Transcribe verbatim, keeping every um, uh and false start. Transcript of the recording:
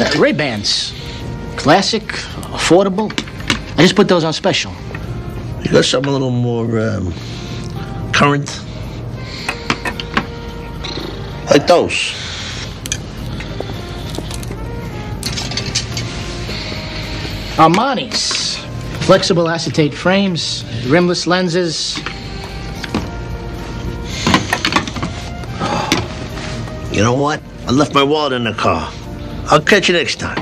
Uh, Ray-Bans. Classic, affordable. I just put those on special. Because I'm a little more um, current. Like those. Armani's. Flexible acetate frames, rimless lenses. You know what? I left my wallet in the car. I'll catch you next time.